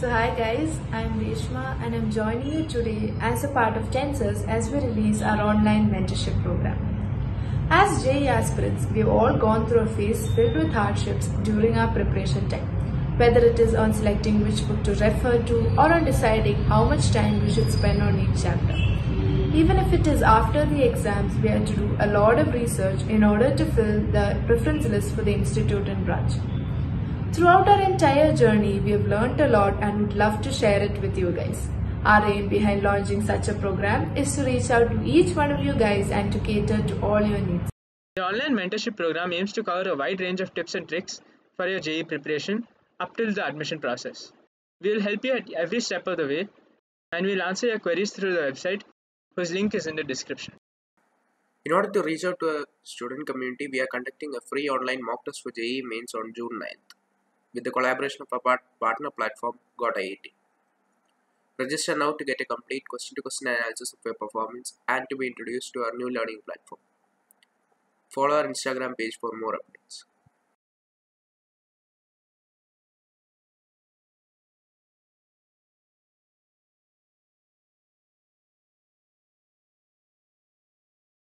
So hi guys, I'm Reshma and I'm joining you today as a part of Tensors as we release our online mentorship program. As JEE aspirants, we've all gone through a phase filled with hardships during our preparation time. Whether it is on selecting which book to refer to or on deciding how much time we should spend on each chapter. Even if it is after the exams, we had to do a lot of research in order to fill the preference list for the institute and branch. Throughout our entire journey, we have learned a lot and would love to share it with you guys. Our aim behind launching such a program is to reach out to each one of you guys and to cater to all your needs. The online mentorship program aims to cover a wide range of tips and tricks for your JEE preparation up till the admission process. We will help you at every step of the way and we will answer your queries through the website whose link is in the description. In order to reach out to a student community, we are conducting a free online mock test for JEE mains on June 9th with the collaboration of our partner platform GOTIIT. Register now to get a complete question-to-question analysis of your performance and to be introduced to our new learning platform. Follow our Instagram page for more updates.